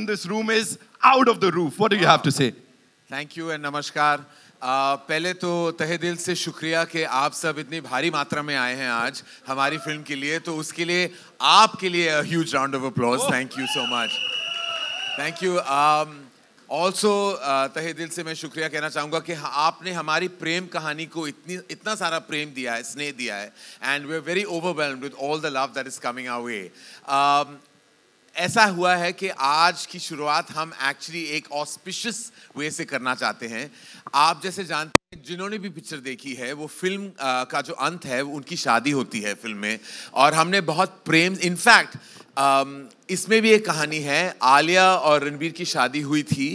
in this room is out of the roof. What do you have to say? Thank you and namaskar. पहले तो तहे दिल से शुक्रिया कि आप सब इतनी भारी मात्रा में आए हैं आज हमारी फिल्म के लिए तो उसके लिए आपके लिए a huge round of applause. Thank you so much. Thank you. Also तहे दिल से मैं शुक्रिया कहना चाहूँगा कि आपने हमारी प्रेम कहानी को इतना सारा प्रेम दिया है स्नेह दिया है and we're very overwhelmed with all the love that is coming our way. ऐसा हुआ है कि आज की शुरुआत हम एक्चुअली एक ऑस्पिशियस वे से करना चाहते हैं आप जैसे जानते हैं जिन्होंने भी पिक्चर देखी है वो फिल्म का जो अंत है उनकी शादी होती है फिल्म में और हमने बहुत प्रेम इनफैक्ट इसमें भी एक कहानी है आलिया और रणबीर की शादी हुई थी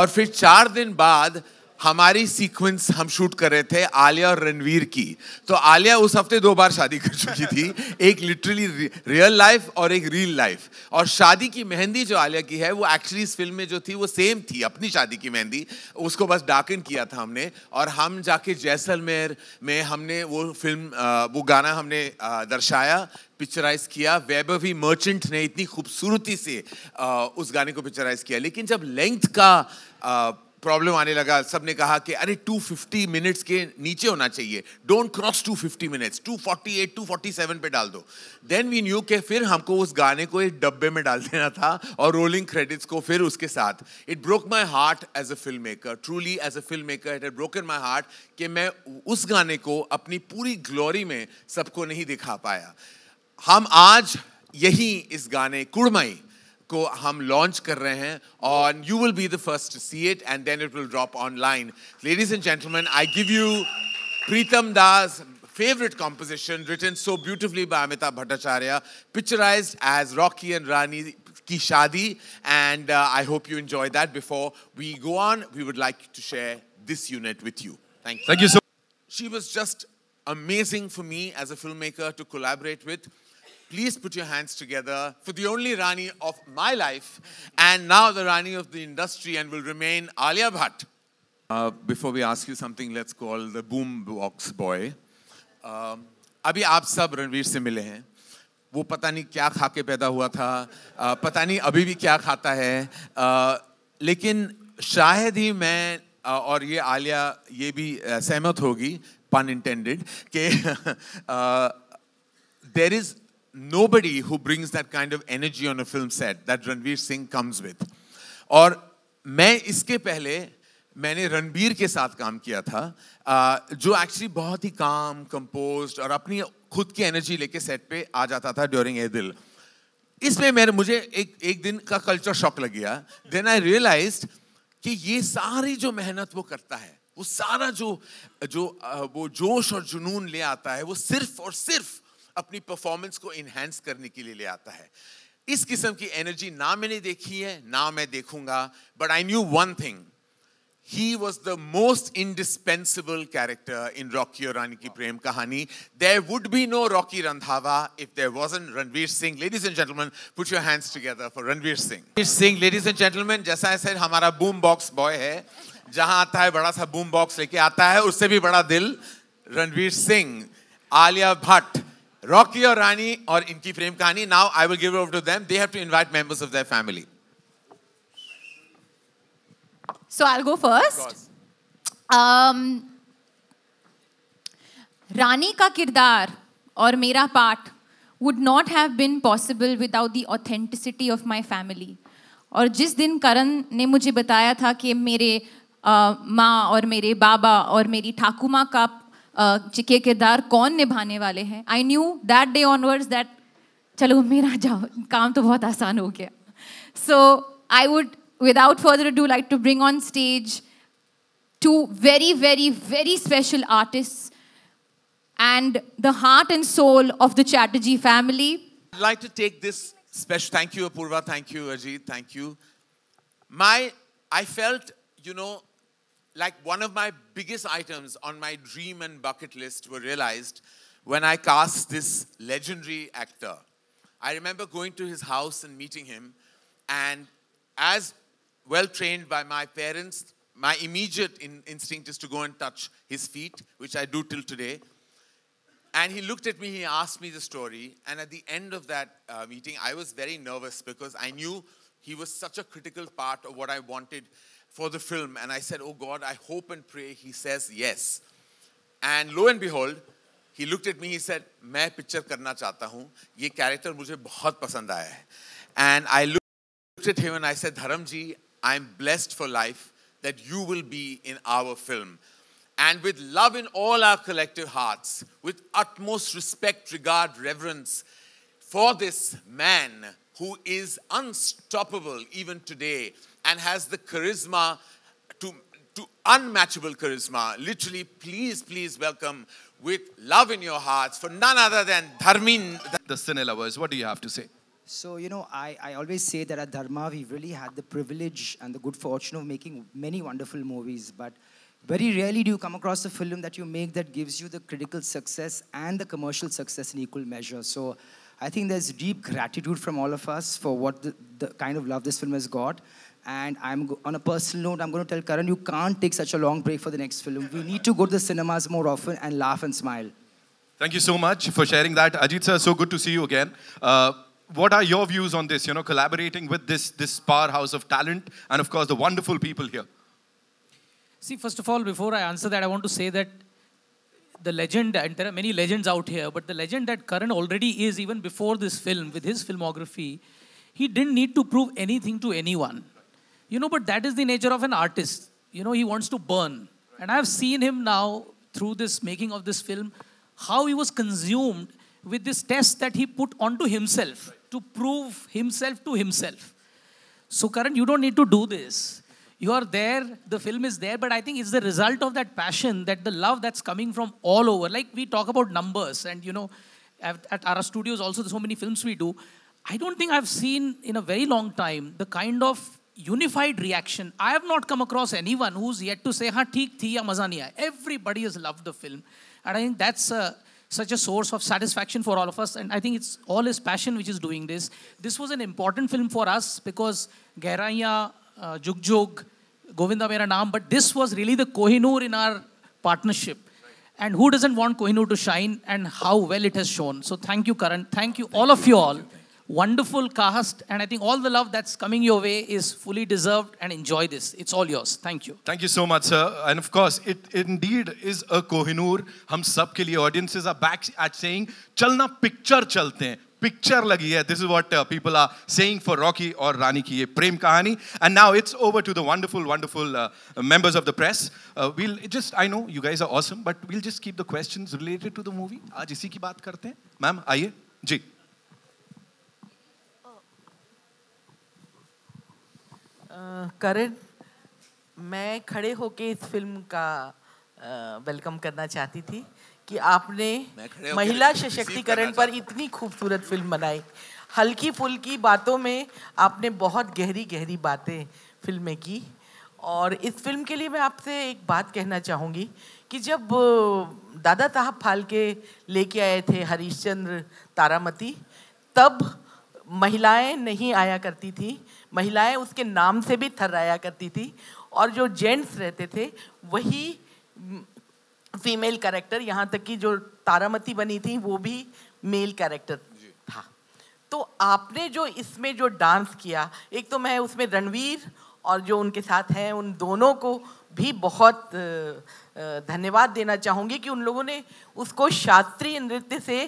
और फिर 4 दिन बाद हमारी सीक्वेंस हम शूट कर रहे थे आलिया और रणवीर की तो आलिया उस हफ्ते 2 बार शादी कर चुकी थी एक लिटरली रियल लाइफ और एक रील लाइफ और शादी की मेहंदी जो आलिया की है वो एक्चुअली इस फिल्म में जो थी वो सेम थी अपनी शादी की मेहंदी उसको बस डार्कन किया था हमने और हम जाके जैसलमेर में हमने वो फिल्म वो गाना हमने दर्शाया पिक्चराइज किया वैभवी मर्चेंट ने इतनी खूबसूरती से उस गाने को पिक्चराइज किया लेकिन जब लेंथ का प्रॉब्लम आने लगा सबने कहा कि अरे 250 मिनट्स के नीचे होना चाहिए डोंट क्रॉस 250 मिनट्स 248 247 पे डाल दो देन वी न्यू के फिर हमको उस गाने को एक डब्बे में डाल देना था और रोलिंग क्रेडिट्स को फिर उसके साथ it broke my heart as a film maker truly as a film maker it had broken my heart कि मैं उस गाने को अपनी पूरी ग्लोरी में सबको नहीं दिखा पाया हम आज यही इस गाने कुड़मई को हम लॉन्च कर रहे हैं और you will be the first to see it and then it will drop online ladies and gentleman I give you Pritam Das favorite composition written so beautifully by Amitabh Bhattacharya, picturized as Rocky and Rani Ki Shadi, and I hope you enjoy that. Before we go on, we would like to share this unit with you. Thank you. Thank you so. She was just amazing for me as a filmmaker to collaborate with. Please put your hands together for the only Rani of my life and now the Rani of the industry and will remain Alia Bhatt. Before we ask you something, let's call the boombox boy. अभी आप सब रणवीर से मिले हैं वो पता नहीं क्या खा के पैदा हुआ था पता नहीं अभी भी क्या खाता है लेकिन शायद ही मैं और ये आलिया ये भी सहमत होगी pun intended कि there is nobody who brings that kind of energy on a film set that Ranveer Singh comes with. और मैं इसके पहले मैंने रणबीर के साथ काम किया था जो एक्चुअली बहुत ही काम कंपोज्ड और अपनी खुद की एनर्जी लेके सेट पे आ जाता था ड्यूरिंग ए दिल इसमें मेरे मुझे एक दिन का कल्चर शॉक लग गया देन आई रियलाइज्ड कि ये सारी जो मेहनत वो करता है वो सारा जो वो जोश और जुनून ले आता है वो सिर्फ और सिर्फ अपनी परफॉर्मेंस को इनहेंस करने के लिए ले आता है इस किस्म की एनर्जी ना मैंने देखी है ना मैं देखूंगा but I knew one thing He was the most indispensable character in Rocky Aur Rani Ki Prem Kahani. There would be no Rocky Randhawa if there wasn't Ranveer Singh. Ladies and gentlemen, put your hands together for Ranveer Singh. Ranveer Singh, ladies and gentlemen, जैसा I said, हमारा boombox boy है, जहाँ आता है बड़ा सा boombox लेके आता है, उससे भी बड़ा दिल, Ranveer Singh, Alia Bhatt, Rocky Aur Rani और इनकी प्रेम कहानी. Now I will give it over to them. They have to invite members of their family. So I'll go first. Rani ka kirdar aur mera part would not have been possible without the authenticity of my family. Aur jis din Karan ne mujhe bataya tha ki mere maa aur mere baba aur meri thakuma ka chike kirdar kaun nibhane wale hain, I knew that day onwards that chalo mera kaam to bahut aasan ho gaya. So I would without further ado, I'd like to bring on stage 2 very, very, very special artists and the heart and soul of the Chatterjee family. I'd like to take this special, thank you Apoorva, thank you Ajit, thank you. I felt, you know, like one of my biggest items on my dream and bucket list were realized when I cast this legendary actor. I remember going to his house and meeting him and as well trained by my parents, my immediate instinct is to go and touch his feet, which I do till today. And he looked at me, he asked me the story, and at the end of that meeting, I was very nervous because I knew He was such a critical part of what I wanted for the film. And I said, oh God, I hope and pray he says yes. And lo and behold, he looked at me, he said, main picture karna chahta hoon. Ye character mujhe bahut pasand aaya hai. And I looked at him and I said, Dharamji, I'm blessed for life that you will be in our film. And with love in all our collective hearts, with utmost respect, regard, reverence for this man who is unstoppable even today and has the charisma, to unmatchable charisma. Literally, please, please welcome with love in your hearts for none other than Dharmin. The cine lovers, what do you have to say? So, you know, I always say that at Dharma, we really had the privilege and the good fortune of making many wonderful movies. But very rarely do you come across a film that you make that gives you the critical success and the commercial success in equal measure. So I think there's deep gratitude from all of us for what the kind of love this film has got. And I'm, on a personal note, I'm going to tell Karan, you can't take such a long break for the next film. We need to go to the cinemas more often and laugh and smile. Thank you so much for sharing that. Ajit sir, so good to see you again. What are your views on this, you know, collaborating with this powerhouse of talent and, of course, the wonderful people here? See, first of all, before I answer that, I want to say that the legend, and there are many legends out here, but the legend that Karan already is, even before this film, with his filmography, he didn't need to prove anything to anyone. You know, but that is the nature of an artist. You know, he wants to burn. And I've seen him now, through this making of this film, how he was consumed with this test that he put onto himself to prove himself to himself. So Karan, you don't need to do this. You are there, the film is there, but I think it's the result of that passion, that the love that's coming from all over. Like we talk about numbers and, you know, at Ara Studios also, so many films we do. I don't think I've seen in a very long time the kind of unified reaction. I have not come across anyone who's yet to say, ha, theek thi ya maza nahi aaya. Everybody has loved the film. And I think that's such a source of satisfaction for all of us. And I think it's all his passion which is doing this. This was an important film for us because Gairaiya, Jug Jug, Govinda Mera Naam, but this was really the Kohinoor in our partnership. Right. And who doesn't want Kohinoor to shine and how well it has shown. So thank you, Karan. Thank you, all of you all. Wonderful cast, and I think all the love that's coming your way is fully deserved, and enjoy this. It's all yours. Thank you. Thank you so much, sir. And of course, it indeed is a Kohinoor. Hum sab ke liye, audiences are back at saying, Chalna picture chalte hain. Picture lagi hai. This is what people are saying for Rocky Aur Rani Ki Prem Kahani. And now it's over to the wonderful, wonderful members of the press. We'll just, I know you guys are awesome, but we'll just keep the questions related to the movie. Aaj isi ki baat karte hain. Ma'am, aaiye. Ji. Karan, मैं खड़े होके इस film का welcome करना चाहती थी कि आपने महिला सशक्तिकरण पर इतनी खूबसूरत फिल्म बनाई. हल्की फुल्की बातों में आपने बहुत गहरी गहरी बातें फिल्म में की. और इस फिल्म के लिए मैं आपसे एक बात कहना चाहूँगी कि जब दादा साहब फाल्के लेके आए थे हरीशचंद्र तारामती, तब महिलाएं नहीं आया करती थी. महिलाएं उसके नाम से भी थर्राया करती थी और जो जेंट्स रहते थे वही फीमेल कैरेक्टर, यहाँ तक कि जो तारामती बनी थी वो भी मेल कैरेक्टर था. तो आपने जो इसमें जो डांस किया, एक तो मैं उसमें रणवीर और जो उनके साथ हैं उन दोनों को भी बहुत धन्यवाद देना चाहूँगी कि उन लोगों ने उसको शास्त्रीय नृत्य से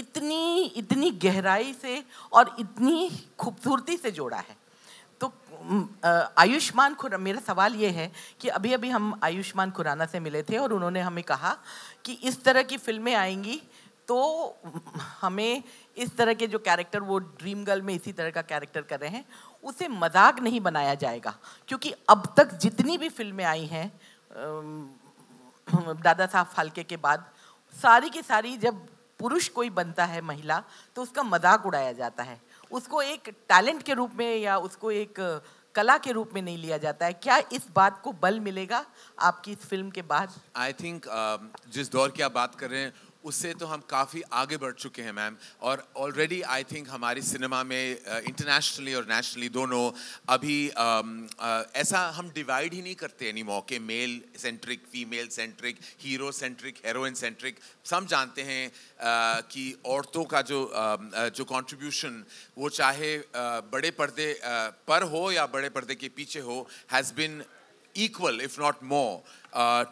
इतनी गहराई से और इतनी खूबसूरती से जोड़ा है. तो आयुष्मान खुराना, मेरा सवाल ये है कि अभी अभी हम आयुष्मान खुराना से मिले थे और उन्होंने हमें कहा कि इस तरह की फिल्में आएंगी तो हमें इस तरह के जो कैरेक्टर, वो ड्रीम गर्ल में इसी तरह का कैरेक्टर कर रहे हैं, उसे मजाक नहीं बनाया जाएगा. क्योंकि अब तक जितनी भी फिल्में आई हैं दादा साहब फाल्के के बाद, सारी की सारी जब पुरुष कोई बनता है महिला तो उसका मजाक उड़ाया जाता है, उसको एक टैलेंट के रूप में या उसको एक कला के रूप में नहीं लिया जाता है. क्या इस बात को बल मिलेगा आपकी इस फिल्म के बाद? आई थिंक जिस दौर की आप बात कर रहे हैं उससे तो हम काफ़ी आगे बढ़ चुके हैं मैम, और ऑलरेडी आई थिंक हमारी सिनेमा में इंटरनेशनली और नेशनली दोनों अभी ऐसा हम डिवाइड ही नहीं करते एनी मोर के male centric, female centric, hero centric, heroine centric. हम जानते हैं कि औरतों का जो कंट्रीब्यूशन वो चाहे बड़े पर्दे पर हो या बड़े पर्दे के पीछे हो, has been equal, if not more,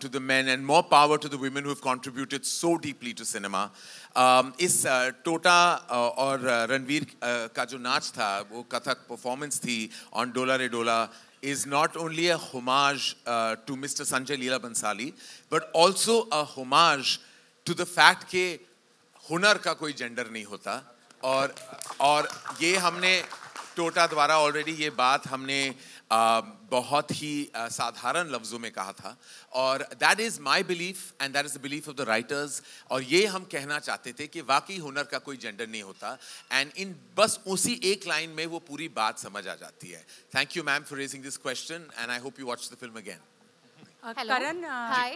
to the men, and more power to the women who have contributed so deeply to cinema. इस टोटा और रणवीर का जो नाच था, वो कथक परफॉर्मेंस थी on डोला रे डोला, is not only a homage to Mr. Sanjay Leela Bhansali, but also a homage to the fact के हुनर का कोई जेंडर नहीं होता, और ये हमने टोटा द्वारा ऑलरेडी ये बात हमने बहुत ही साधारण लफ्ज़ों में कहा था, और that is my belief and that is the belief of the writers. और ये हम कहना चाहते थे कि वाकई हुनर का कोई जेंडर नहीं होता, एंड इन बस उसी एक लाइन में वो पूरी बात समझ आ जाती है। Thank you ma'am for raising this question and I hope you watch the film again.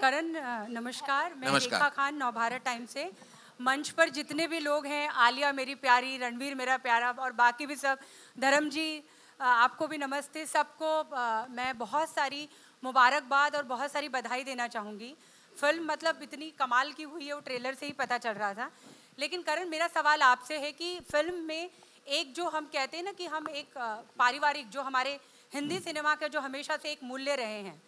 Karan नमस्कार, मैं रेखा खान नवभारत टाइम से। मंच पर जितने भी लोग हैं, आलिया मेरी प्यारी, रणवीर मेरा प्यारा और बाकी भी सब, धर्म जी आपको भी नमस्ते, सबको मैं बहुत सारी मुबारकबाद और बहुत सारी बधाई देना चाहूँगी। फिल्म मतलब इतनी कमाल की हुई है, वो ट्रेलर से ही पता चल रहा था। लेकिन करण, मेरा सवाल आपसे है कि फिल्म में एक जो हम कहते हैं ना कि हम एक पारिवारिक, जो हमारे हिंदी सिनेमा के जो हमेशा से एक मूल्य रहे हैं,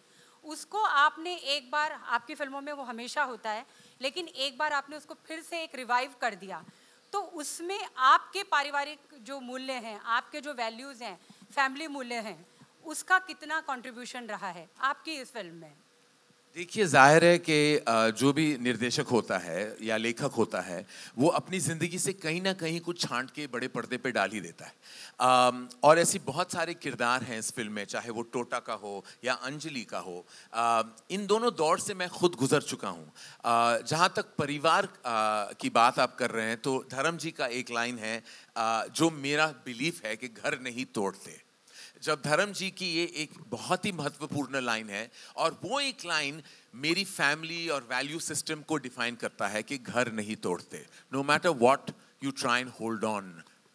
उसको आपने एक बार, आपकी फिल्मों में वो हमेशा होता है, लेकिन एक बार आपने उसको फिर से एक रिवाइव कर दिया। तो उसमें आपके पारिवारिक जो मूल्य हैं, आपके जो वैल्यूज़ हैं, फैमिली मूल्य हैं, उसका कितना कंट्रीब्यूशन रहा है आपकी इस फिल्म में? देखिए, जाहिर है कि जो भी निर्देशक होता है या लेखक होता है, वो अपनी ज़िंदगी से कहीं ना कहीं कुछ छांट के बड़े पर्दे पे डाल ही देता है, और ऐसी बहुत सारे किरदार हैं इस फिल्म में, चाहे वो टोटा का हो या अंजलि का हो। इन दोनों दौर से मैं खुद गुजर चुका हूँ। जहाँ तक परिवार की बात आप कर रहे हैं, तो धर्म जी का एक लाइन है जो मेरा बिलीफ है कि घर नहीं तोड़ते। जब धर्म जी की ये एक बहुत ही महत्वपूर्ण लाइन है, और वो एक लाइन मेरी फैमिली और वैल्यू सिस्टम को डिफाइन करता है कि घर नहीं तोड़ते, no matter what you try and hold on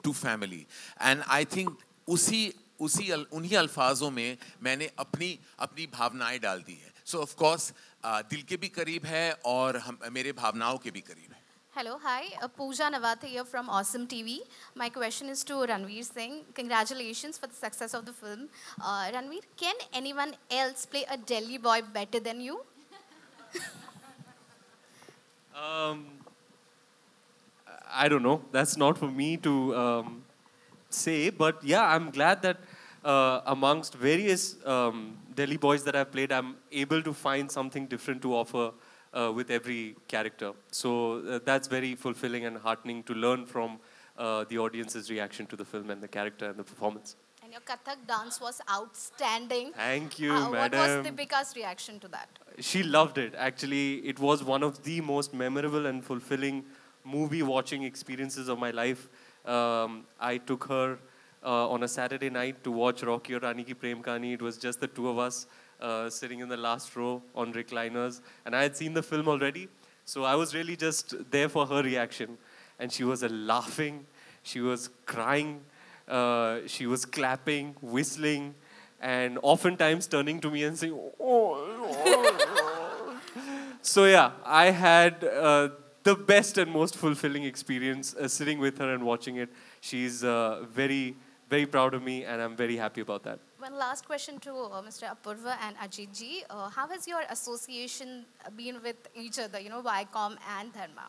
to family. And I think उन्हीं अल्फाजों में मैंने अपनी भावनाएं डाल दी है। सो ऑफ कोर्स दिल के भी करीब है और मेरे भावनाओं के भी करीब है। Hello, hi. Pooja Navate here from Awesome TV. My question is to Ranveer Singh. Congratulations for the success of the film. Ranveer, can anyone else play a Delhi boy better than you? I don't know. That's not for me to say. But yeah, I'm glad that amongst various Delhi boys that I've played, I'm able to find something different to offer with every character. So that's very fulfilling and heartening to learn from the audience's reaction to the film and the character and the performance. And your Kathak dance was outstanding. Thank you, madam. What was Deepika's reaction to that? She loved it. Actually, it was one of the most memorable and fulfilling movie watching experiences of my life. I took her on a Saturday night to watch Rocky Aur Rani Ki Prem Kahani. It was just the two of us. Sitting in the last row on recliners, and I had seen the film already, so I was really just there for her reaction, and she was laughing, she was crying, she was clapping, whistling, and oftentimes turning to me and saying, oh, oh, oh. So yeah, I had the best and most fulfilling experience sitting with her and watching it. She's very, very proud of me, and I'm very happy about that. One last question to Mr. Apoorva and Ajit ji. How has your association been with each other, you know, Viacom and Dharma?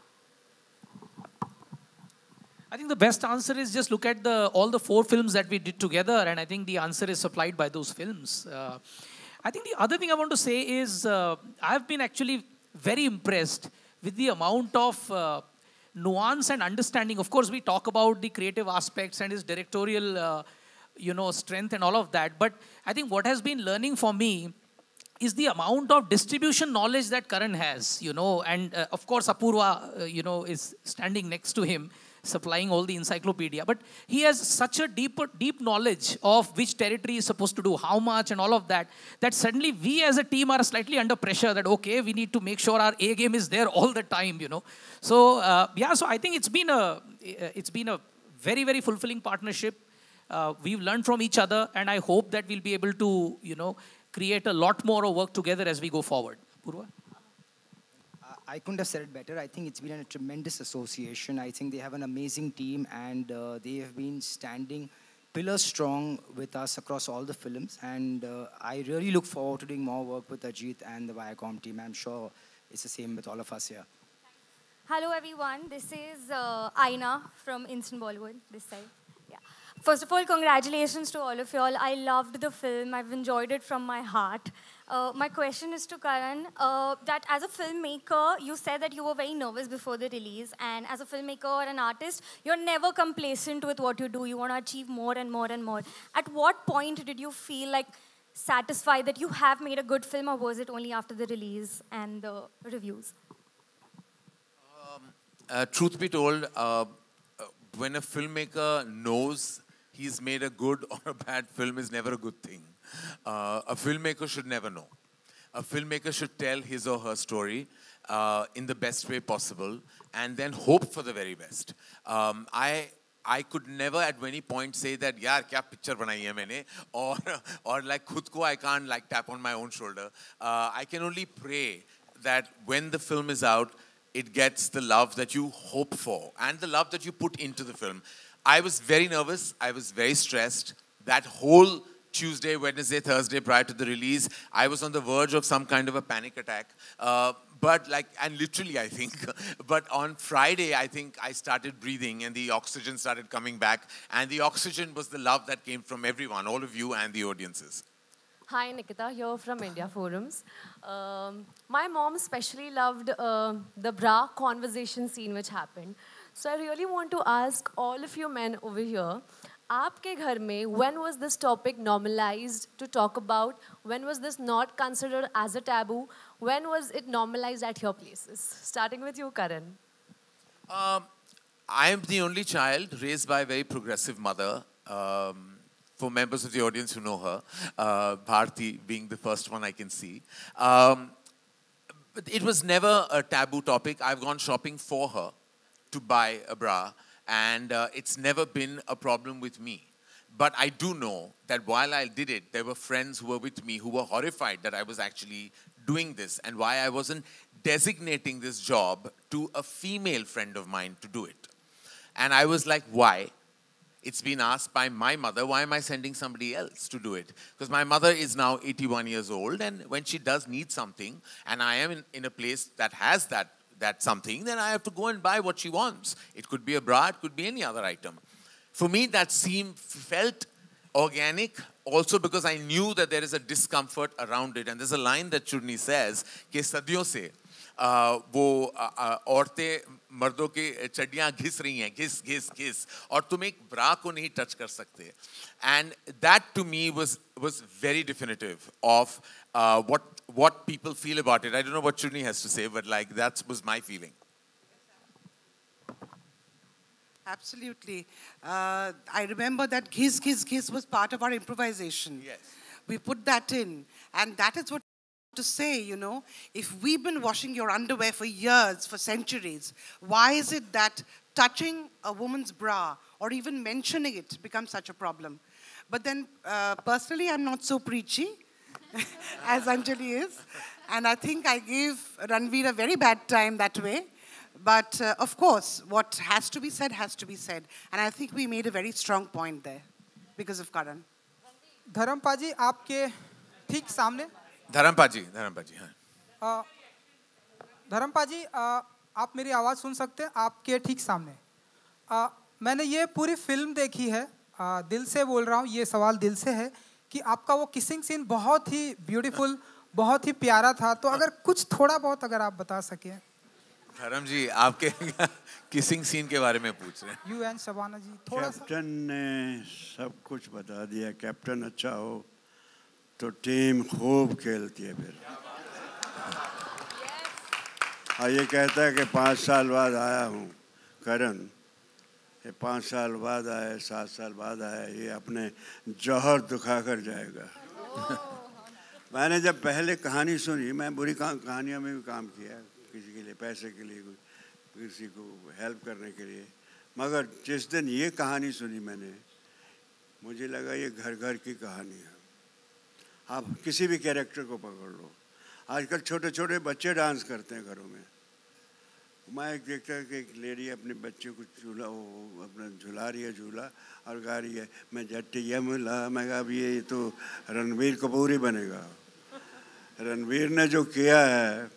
I think the best answer is just look at all the four films that we did together, and I think the answer is supplied by those films. I think the other thing I want to say is I've been actually very impressed with the amount of nuance and understanding. Of course, we talk about the creative aspects and his directorial strength and all of that. But I think what has been learning for me is the amount of distribution knowledge that Karan has, and of course Apoorva, is standing next to him. supplying all the encyclopedia. But he has such a deep knowledge of which territory is supposed to do, how much and all of that, that suddenly we as a team are slightly under pressure that, okay, we need to make sure our A game is there all the time, you know. So, yeah, so I think it's been a very, very fulfilling partnership. We've learned from each other, and I hope that we'll be able to, you know, create a lot more of work together as we go forward. Apoorva? I couldn't have said it better. I think it's been a tremendous association. I think they have an amazing team, and they have been standing pillar strong with us across all the films. And I really look forward to doing more work with Ajit and the Viacom team. I'm sure it's the same with all of us here. Hello, everyone. This is Aina from Instant Bollywood, this side. Yeah. First of all, congratulations to all of you all. I loved the film. I've enjoyed it from my heart. My question is to Karan, that as a filmmaker, you said that you were very nervous before the release, and as a filmmaker or an artist, you're never complacent with what you do. You want to achieve more and more and more. At what point did you feel like satisfied that you have made a good film, or was it only after the release and the reviews? Truth be told, when a filmmaker knows he's made a good or a bad film is never a good thing. A filmmaker should never know. A filmmaker should tell his or her story in the best way possible and then hope for the very best. I could never at any point say that, yaar, kya picture banai hai maine? Or like khud ko I can't like tap on my own shoulder. I can only pray that when the film is out, it gets the love that you hope for and the love that you put into the film. I was very nervous. I was very stressed. That whole Tuesday, Wednesday, Thursday prior to the release, I was on the verge of some kind of a panic attack. But like, and literally I think, but on Friday, I think I started breathing and the oxygen started coming back. And the oxygen was the love that came from everyone, all of you and the audiences. Hi, Nikita here from India Forums. My mom especially loved the bra conversation scene which happened. So I really want to ask all of you men over here, आपके घर में, when was this topic normalized to talk about? When was this not considered as a taboo? When was it normalized at your places? Starting with you, Karan. I am the only child raised by a very progressive mother. For members of the audience who know her, Bharti being the first one I can see. It was never a taboo topic. I've gone shopping for her to buy a bra. And it's never been a problem with me. But I do know that while I did it, there were friends who were with me who were horrified that I was actually doing this and why I wasn't designating this job to a female friend of mine to do it. And I was like, why? It's been asked by my mother, why am I sending somebody else to do it? Because my mother is now 81 years old, and when she does need something, and I am in a place that has that something, then I have to go and buy what she wants. It could be a bra, it could be any other item. For me, that felt organic, also because I knew that there is a discomfort around it. And there's a line that Chudni says, ke sadiyon se, wo aurte mardon ke chaddiyan ghis rahi hain, ghis, ghis, ghis, aur tum ek bra ko nahi touch kar sakte. And that to me was very definitive of what people feel about it. I don't know what Chudni has to say, but like that was my feeling. Absolutely. I remember that ghis, ghis, ghis was part of our improvisation. Yes. We put that in, and that is what to say, you know, if we've been washing your underwear for years, for centuries, why is it that touching a woman's bra or even mentioning it becomes such a problem? But then, personally, I'm not so preachy. As Anjali is. And I think I gave Ranveer a very bad time that way. But of course, what has to be said has to be said. And I think we made a very strong point there because of Karan. Dharampaji, aapke thik samne. Dharampaji, haan. Dharampaji, aap meri awaaz sun sakte hain, aapke thik samne. Maine ye puri film dekhi hai. Dil se bol raha hoon, ye sawal dil se hai. कि आपका वो kissing scene बहुत ही beautiful, बहुत ही प्यारा था. तो अगर कुछ थोड़ा बहुत अगर आप बता सके. धर्म जी, आपके किसिंग सीन के बारे में पूछ रहे हैं. यू एंड शबाना जी थोड़ा सा. कैप्टन ने सब कुछ बता दिया. कैप्टन अच्छा हो तो टीम खूब खेलती है फिर. हाँ, ये कहता है कि 5 साल बाद आया हूँ. करण, ये 5 साल बाद आए, 7 साल बाद आए, ये अपने जौहर दुखा कर जाएगा। मैंने जब पहले कहानी सुनी, मैं बुरी कहानियों में भी काम किया, किसी के लिए पैसे के लिए, किसी को हेल्प करने के लिए, मगर जिस दिन ये कहानी सुनी मैंने, मुझे लगा ये घर घर की कहानी है। आप किसी भी कैरेक्टर को पकड़ लो, आजकल छोटे छोटे बच्चे डांस करते हैं घरों में। मैं एक देखता कि एक लेडी अपने बच्चे को झूला अपना झुला रही है झूला और गा रही है, मैं जट्टी यमला, मैं अब ये तो रणबीर कपूर ही बनेगा। रणबीर ने जो किया है,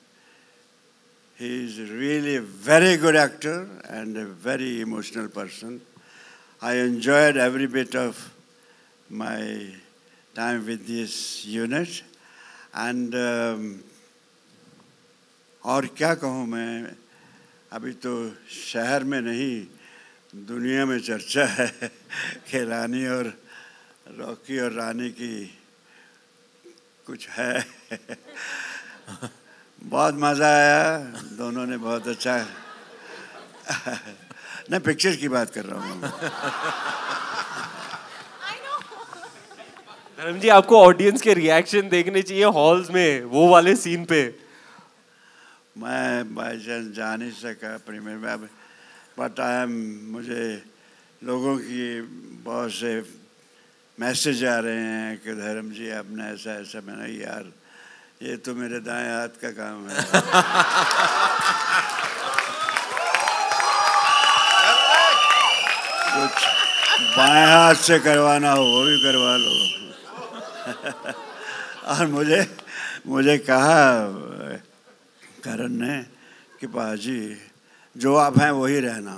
he is really a very good actor and a very emotional person. I enjoyed every bit of my time with this unit and और क्या कहूँ मैं, अभी तो शहर में नहीं दुनिया में चर्चा है कि रानी और रॉकी और रानी की कुछ है। बहुत मज़ा आया, दोनों ने बहुत अच्छा नहीं, पिक्चर की बात कर रहा हूँ। धर्म जी, आपको ऑडियंस के रिएक्शन देखने चाहिए हॉल्स में वो वाले सीन पे। मैं बाई चांस जा नहीं सका प्रीमियर में, बट आई एम, मुझे लोगों की बहुत से मैसेज आ रहे हैं कि धर्म जी आपने ऐसा ऐसा, मैंने यार ये तो मेरे दाएं हाथ का काम है। कुछ बाएं हाथ से करवाना हो वो भी करवा लो। और मुझे मुझे कहा करण ने कि बाजी जो आप हैं वही रहना।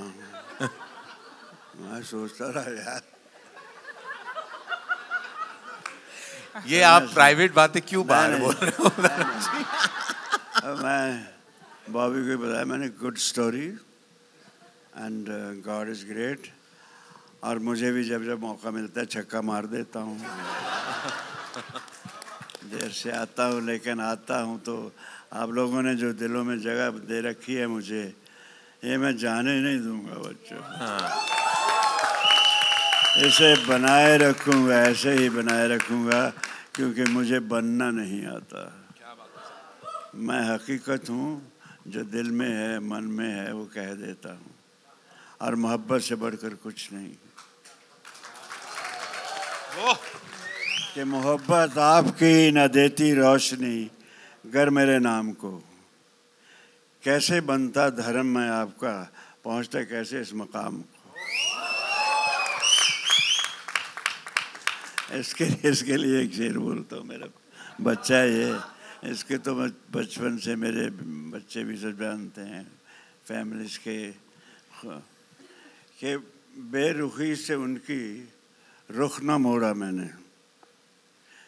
मैं सोचता रहा यार ये आप प्राइवेट बातें क्यों बाहर बोल रहे हो। मैं बॉबी को बताया मैंने, good story and God is great. और मुझे भी जब जब मौका मिलता है छक्का मार देता हूँ। देर से आता हूँ लेकिन आता हूँ। तो आप लोगों ने जो दिलों में जगह दे रखी है मुझे, ये मैं जाने नहीं दूंगा बच्चों। हाँ। इसे बनाए रखूंगा, ऐसे ही बनाए रखूंगा, क्योंकि मुझे बनना नहीं आता। क्या बात है? मैं हकीकत हूँ, जो दिल में है मन में है वो कह देता हूँ, और मोहब्बत से बढ़कर कुछ नहीं। वो कि मोहब्बत आपकी न देती रोशनी गर मेरे नाम को, कैसे बनता धर्म में आपका, पहुंचता कैसे इस मकाम को। इसके लिए एक शेर बोलता हूँ, मेरा बच्चा ये, इसके तो बचपन से मेरे बच्चे भी सब जानते हैं फैमिलीज के बेरुखी से उनकी रुख ना मोड़ा मैंने,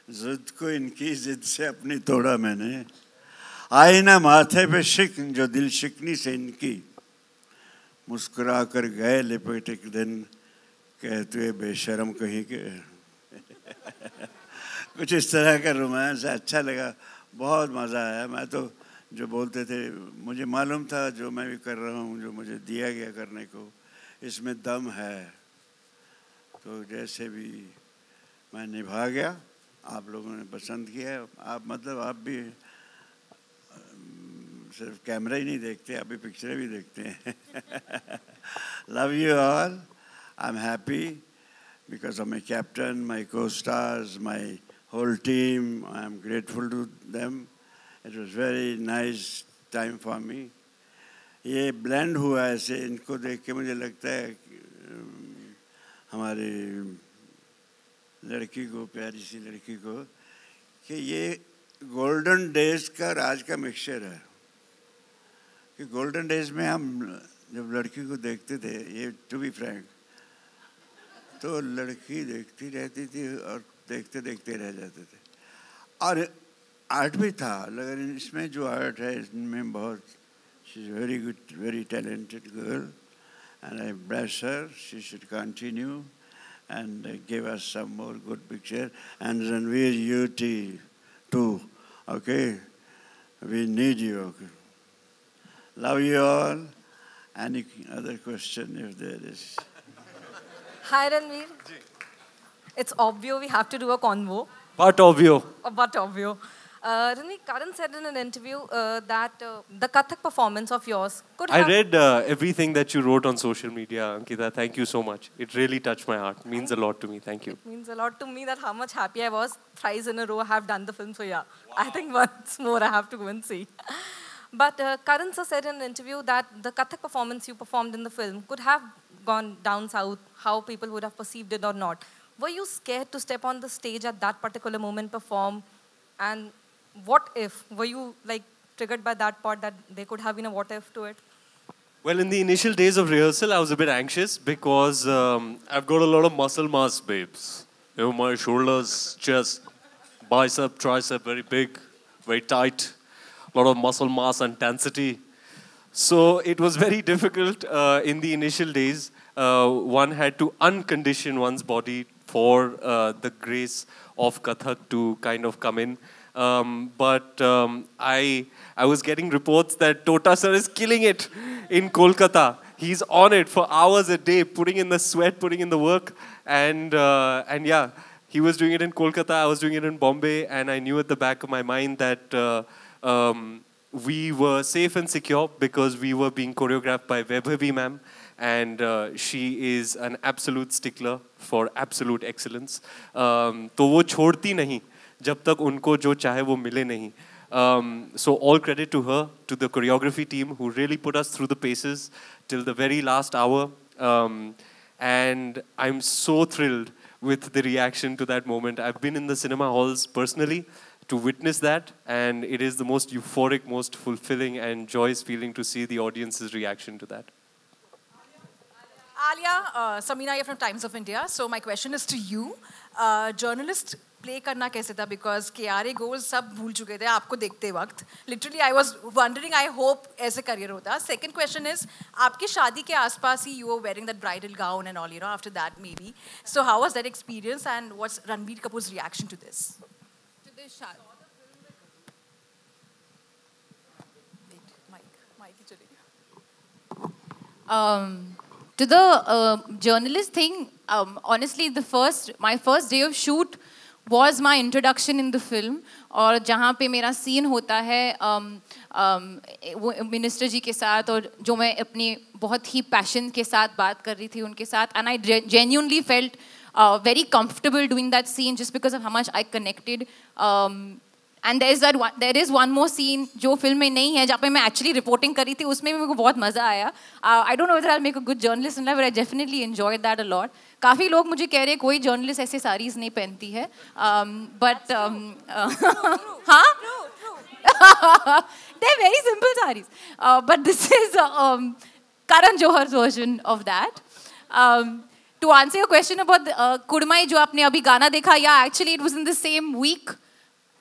ज़िद को इनकी ज़िद से अपनी तोड़ा मैंने, आईना माथे पे शिकन जो दिल शिकनी से इनकी, मुस्कुरा कर गए लिपट एक दिन कहते बेशरम कहीं के। कुछ इस तरह का रोमांस, अच्छा लगा, बहुत मज़ा आया। मैं तो जो बोलते थे, मुझे मालूम था जो मैं भी कर रहा हूँ, जो मुझे दिया गया करने को, इसमें दम है, तो जैसे भी मैं निभा गया, आप लोगों ने पसंद किया है। आप मतलब आप भी सिर्फ कैमरा ही नहीं देखते, आप भी पिक्चरें भी देखते हैं। Love you all, I am happy because of my captain, my co stars, my whole team, I am grateful to them. It was very nice time for me. ये ब्लेंड हुआ ऐसे, इनको देख के मुझे लगता है हमारे लड़की को, प्यारी सी लड़की को, कि ये गोल्डन डेज का राज का मिक्सचर है। कि गोल्डन डेज में हम जब लड़की को देखते थे, ये टू बी फ्रैंक, तो लड़की देखती रहती थी और देखते देखते रह जाते थे। और आर्ट भी था, लेकिन इसमें जो आर्ट है इसमें बहुत, she is very good, very talented girl and I bless her, she should continue and give us some more good picture. And Ranveer, you too, okay? We need you, okay? Love you all. Any other question if there is? Hi Ranveer. Ji. It's obvious we have to do a convo. But obvious. But obvious. Ranveer, Karan said in an interview that the Kathak performance of yours could have... I read everything that you wrote on social media, Ankita. Thank you so much. It really touched my heart. It means a lot to me. Thank you. It means a lot to me that how much happy I was. Thrice in a row I have done the film. So yeah, wow. I think once more I have to go and see. But Karan sir said in an interview that the Kathak performance you performed in the film could have gone down south, how people would have perceived it or not. Were you scared to step on the stage at that particular moment, perform? And what if? Were you like triggered by that part that there could have been a what if to it? Well, in the initial days of rehearsal, I was a bit anxious because I've got a lot of muscle mass, babes. You know, my shoulders, chest, bicep, tricep, very big, very tight. A lot of muscle mass and density. So it was very difficult in the initial days. One had to uncondition one's body for the grace of Kathak to kind of come in. But I was getting reports that Tota sir is killing it in Kolkata. He's on it for hours a day, putting in the sweat, putting in the work. And yeah, he was doing it in Kolkata, I was doing it in Bombay, and I knew at the back of my mind that we were safe and secure because we were being choreographed by Vaibhavi ma'am, and she is an absolute stickler for absolute excellence. तो वो छोड़ती नहीं जब तक उनको जो चाहे वो मिले नहीं. So all credit to her, to the choreography team who really put us through the paces till the very last hour. And I'm so thrilled with the reaction to that moment. I've been in the cinema halls personally to witness that, and it is the most euphoric, most fulfilling and joyous feeling to see the audience's reaction to that. Alia, Sameena, you're from Times of India. So my question is to you. Journalists play karna kaise tha? Because KRA goals sab bhool chuke the aapko dekhte waqt. Literally, I was wondering, I hope aise career hota. Second question is, aapke shaadi ke aas-paas hi you were wearing that bridal gown and all, you know, after that maybe. So how was that experience and what's Ranbir Kapoor's reaction to this? To the journalist thing, honestly, my first day of shoot was my introduction in the film. और जहाँ पे मेरा scene होता है minister जी के साथ और जो मैं अपनी बहुत ही passion के साथ बात कर रही थी उनके साथ, and I genuinely felt very comfortable doing that scene just because of how much I connected. And there is one more scene जो film में नहीं है जहाँ पे मैं actually reporting करी थी उसमें भी मेरे को बहुत मजा आया. I don't know whether I'll make a good journalist in life, but I definitely enjoyed that a lot. काफी लोग मुझे कह रहे हैं कोई journalist ऐसे sarees नहीं पहनती है. But हाँ, they're very simple sarees. But this is Karan Johar's version of that. To answer your question about Kudmai, जो आपने अभी गाना देखा, yeah, actually it was in the same week,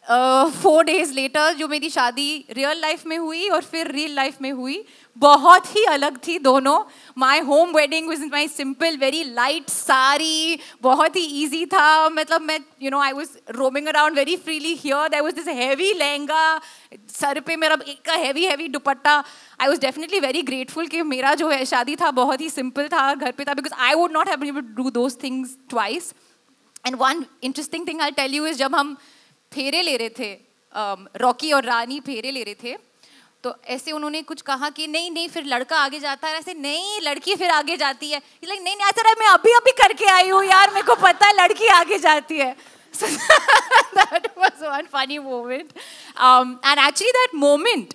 4 days later, जो मेरी शादी real life में हुई और फिर real life में हुई, बहुत ही अलग थी दोनों. My home wedding was in my simple, very light sari, बहुत ही easy था. मतलब मैं, you know, I was roaming around very freely here. There was this heavy lehenga, सर पे मेरा एक heavy dupatta. I was definitely very grateful कि मेरा जो है शादी था बहुत ही simple था, घर पे था, because I would not have been able to do those things twice. And one interesting thing I'll tell you is जब हम फेरे ले रहे थे, रॉकी और रानी फेरे ले रहे थे, तो ऐसे उन्होंने कुछ कहा कि नहीं नहीं फिर लड़का आगे जाता है, ऐसे नहीं लड़की फिर आगे जाती है, लाइक नहीं नहीं यार मैं अभी करके आई हूँ यार मेरे को पता है लड़की आगे जाती है. So that was one funny moment, and actually that moment,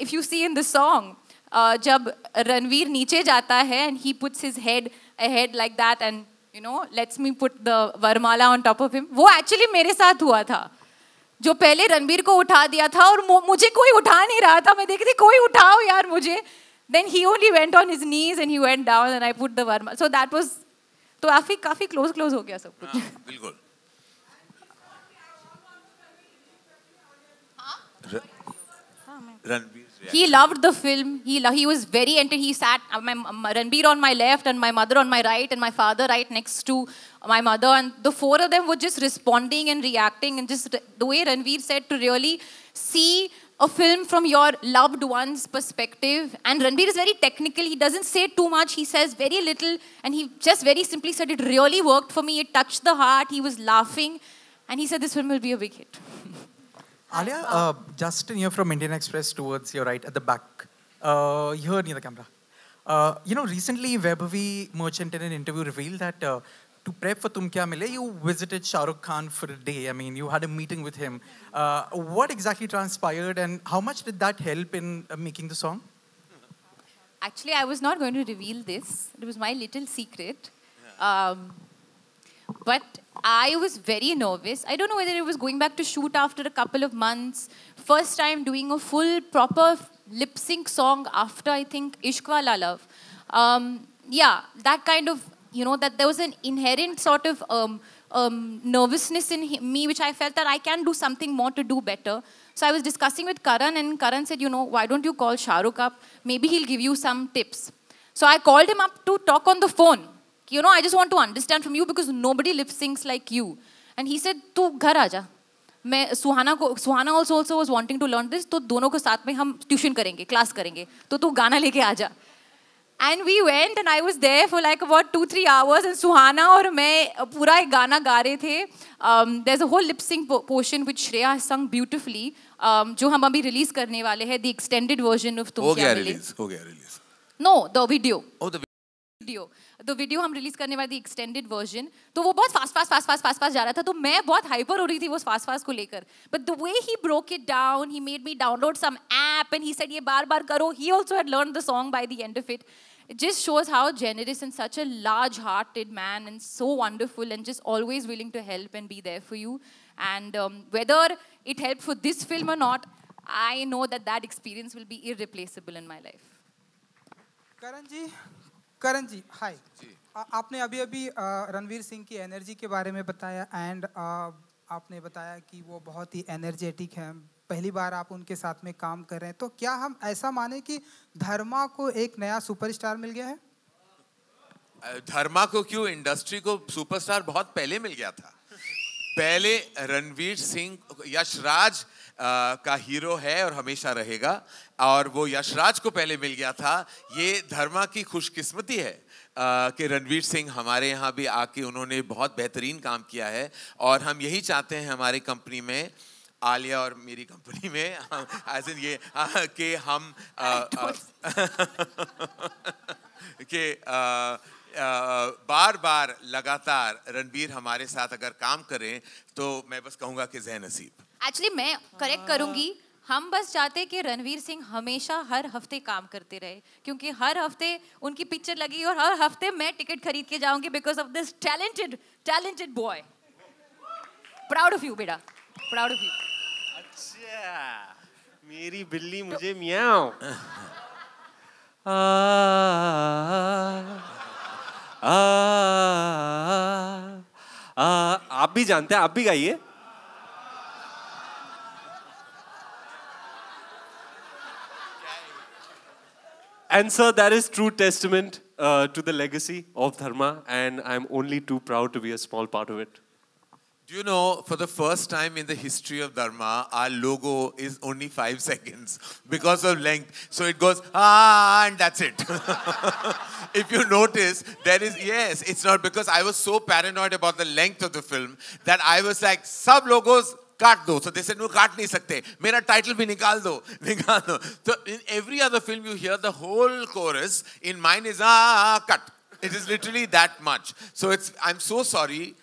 if you see in the song, जब रणवीर नीचे जाता है and he puts his head ahead like that and you know, lets me put the varmala on top of him. वो actually मेरे साथ हुआ था, जो पहले रणबीर को उठा दिया था और मुझे कोई उठा नहीं रहा था. मैं देखी थी कोई उठाओ यार मुझे. Then he only went on his knees and he went down and I put the varmala. So that was, तो आफी काफी close हो गया सब कुछ. बिल्कुल. Ranbir. He loved the film. He was very entertained. He sat Ranbir on my left and my mother on my right and my father right next to my mother, and the four of them were just responding and reacting, and just the way Ranveer said to really see a film from your loved one's perspective. And Ranbir is very technical. He doesn't say too much. He says very little. And he just very simply said, it really worked for me. It touched the heart. He was laughing. And he said, this film will be a big hit. Alia, Justin here from Indian Express towards your right at the back. Here near the camera. You know, recently Vaibhavi Merchant in an interview revealed that to prep for Tum Kya Mile, you visited Shah Rukh Khan for a day. I mean, you had a meeting with him. What exactly transpired and how much did that help in making the song? Actually, I was not going to reveal this. It was my little secret. But I was very nervous. I don't know whether it was going back to shoot after a couple of months. First time doing a full, proper lip sync song after, I think, Ishq Wala Love. Yeah, that kind of... You know, that there was an inherent sort of nervousness in me, which I felt that I can do something more to do better. So I was discussing with Karan, and Karan said, you know, why don't you call Shah Rukh up? Maybe he'll give you some tips. So I called him up to talk on the phone. You know, I just want to understand from you because nobody lip syncs like you. And he said, tu ghar aaja. Suhana also was wanting to learn this. So dono ko saath mein hum tuition karenge, class karenge. So tu gaana leke aaja. And we went and I was there for like about 2-3 hours and Suhana and me pura ek gaana ga rahe the. There's a whole lip sync portion which Shreya has sung beautifully. Jo hum abhi release karne wale hai, the extended version of Tum Kya Mile. Ho gaya release. No, the video. Oh, the video. The video hum release karne wale the extended version. So wo bahut fast ja raha tha. To main bahut hyper ho rahi thi wo fast ko lekar. But the way he broke it down, he made me download some app and he said ye bar karo. He also had learned the song by the end of it. It just shows how generous and such a large-hearted man and so wonderful and just always willing to help and be there for you. And whether it helped for this film or not, I know that that experience will be irreplaceable in my life. Karan ji, hi. आपने अभी रणवीर सिंह की energy के बारे में बताया and आपने बताया कि वो बहुत ही एनर्जेटिक हैं. पहली बार आप उनके साथ में काम कर रहे हैं तो क्या हम ऐसा माने कि धर्मा को एक नया सुपरस्टार मिल गया है? धर्मा को क्यों, इंडस्ट्री को सुपरस्टार बहुत पहले मिल गया था. पहले रणवीर सिंह यशराज का हीरो है और हमेशा रहेगा और वो यशराज को पहले मिल गया था. ये धर्मा की खुशकिस्मती है कि रणवीर सिंह हमारे यहाँ भी आके उन्होंने बहुत बेहतरीन काम किया है और हम यही चाहते हैं हमारी कंपनी में, आलिया और मेरी कंपनी में ये कि हम के बार बार लगातार रणबीर हमारे साथ अगर काम करें तो मैं बस कहूँगा कि जय नसीब. एक्चुअली मैं करेक्ट करूँगी, हम बस चाहते कि रणवीर सिंह हमेशा हर हफ्ते काम करते रहे क्योंकि हर हफ्ते उनकी पिक्चर लगी और हर हफ्ते मैं टिकट खरीद के जाऊँगी because of this talented boy. Proud of you बेटा, प्राउड ऑफ यू. अच्छा, मेरी बिल्ली मुझे मियाओ. आप भी जानते हैं, आप भी गाइए. And sir, that is true testament to the legacy of Dharma and I'm only too proud to be a small part of it. Do you know, for the first time in the history of Dharma, our logo is only 5 seconds because of length. So it goes, ah, and that's it. If you notice, there is, yes, it's not because I was so paranoid about the length of the film that I was like, sub logos, cut do. So they said, no, cut nahi sakte. Mera title bhi nikal do. So in every other film, you hear the whole chorus. In mine is, ah, cut. It is literally that much. So it's, I'm so sorry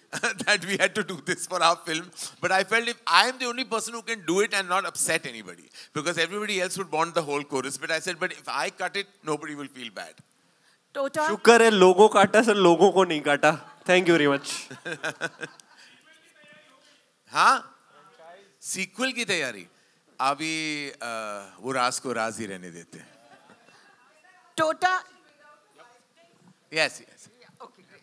that we had to do this for our film. But I felt if I'm the only person who can do it and not upset anybody. Because everybody else would want the whole chorus. But I said, but if I cut it, nobody will feel bad. Tota. Shukar hai logo kata, sir logo ko nahi kata. Thank you very much. Huh? Sequel ki taiyari. Abhi wo raaz ko raaz hi rehne dete. Tota. Yes. Yeah, okay, great.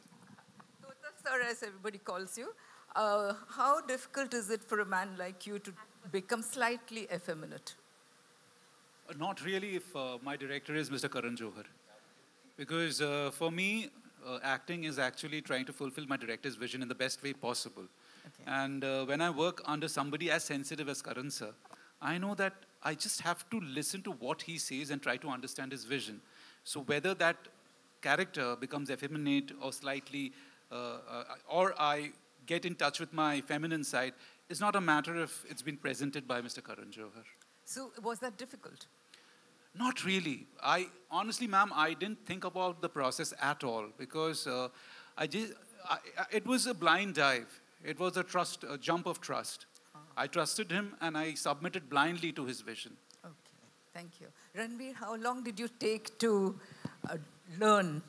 Tota sir, as everybody calls you, how difficult is it for a man like you to become slightly effeminate? Not really if my director is Mr. Karan Johar. Because for me, acting is actually trying to fulfill my director's vision in the best way possible. Okay. And when I work under somebody as sensitive as Karan sir, I know that I just have to listen to what he says and try to understand his vision. So whether that character becomes effeminate or slightly, or I get in touch with my feminine side, is not a matter if it's been presented by Mr. Karan Johar. So was that difficult? Not really. I honestly, ma'am, I didn't think about the process at all, because it was a blind dive. It was a jump of trust. Uh-huh. I trusted him and I submitted blindly to his vision. Okay, thank you. Ranveer, how long did you take to learn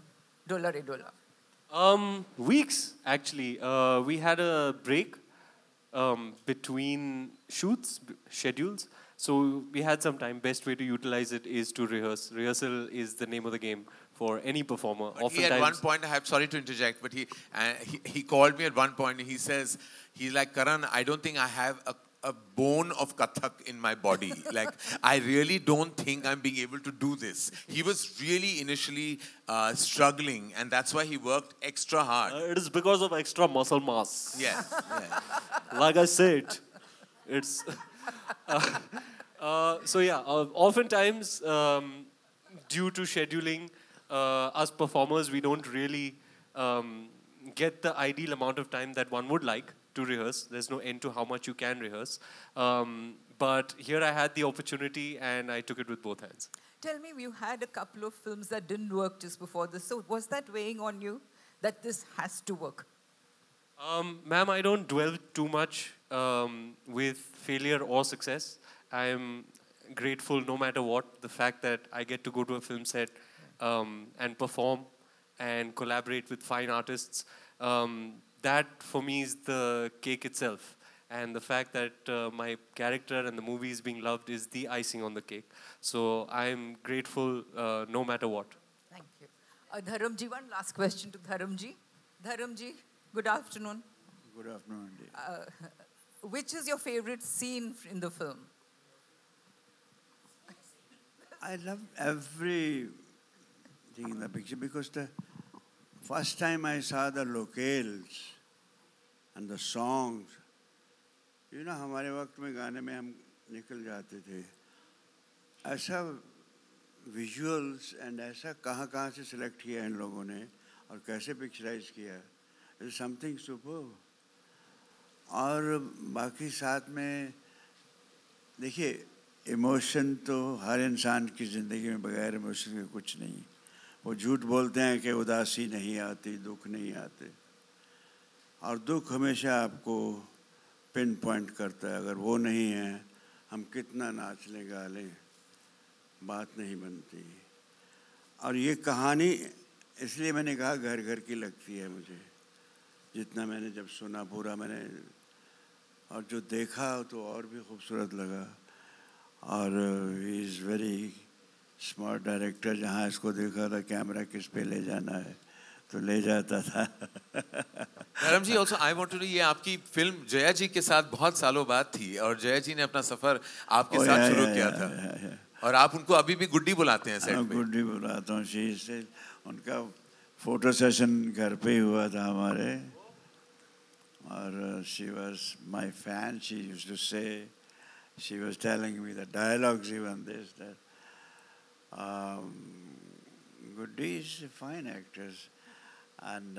Dola Re Dola? Weeks, actually. We had a break between schedules. So we had some time. Best way to utilize it is to rehearse. Rehearsal is the name of the game for any performer. But he, at one point, I'm sorry to interject, but he called me at one point and he says, he's like, Karan, I don't think I have a bone of Kathak in my body. Like, I really don't think I'm being able to do this. He was really initially struggling, and that's why he worked extra hard. It is because of extra muscle mass. Yes. Yeah. Like I said, it's... so yeah, oftentimes due to scheduling, us performers, we don't really get the ideal amount of time that one would like to rehearse. There's no end to how much you can rehearse. But here I had the opportunity and I took it with both hands. Tell me, you had a couple of films that didn't work just before this. So was that weighing on you that this has to work? Ma'am, I don't dwell too much with failure or success. I am grateful no matter what. The fact that I get to go to a film set and perform and collaborate with fine artists, that for me is the cake itself. And the fact that my character and the movie is being loved is the icing on the cake. So I'm grateful no matter what. Thank you. Dharamji, one last question to Dharamji. Dharamji, good afternoon. Good afternoon, indeed. Which is your favorite scene in the film? I love everything in the picture, because the first time I saw the locales and the songs, you know, हमारे वक्त में गाने में हम निकल जाते थे. ऐसा visuals and ऐसा कहाँ से select किया इन लोगों ने और कैसे picturize किया, it's something superb. और बाकी साथ में देखिए, इमोशन तो हर इंसान की ज़िंदगी में बगैर इमोशन के कुछ नहीं. वो झूठ बोलते हैं कि उदासी नहीं आती, दुख नहीं आते, और दुख हमेशा आपको पिन पॉइंट करता है. अगर वो नहीं है, हम कितना नाच लें गा लें, बात नहीं बनती. और ये कहानी इसलिए मैंने कहा घर घर की लगती है मुझे, जितना मैंने जब सुना पूरा मैंने, और जो देखा तो और भी खूबसूरत लगा. और he is very smart director. जहाँ इसको देखा था कैमरा किस पे ले जाना है तो ले जाता था. धर्म जी, also I want to know, ये आपकी फिल्म जया जी के साथ बहुत सालों बाद थी और जया जी ने अपना सफ़र आपके साथ शुरू किया था. और आप उनको अभी भी गुड्डी बुलाते हैं सेट पे? गुड्डी बुलाता हूँ. शी से उनका फोटो सेशन घर पे ही हुआ था हमारे, और she was my fan. She used to say, she was telling me the dialogues, even this, that. Goody is a fine actress. And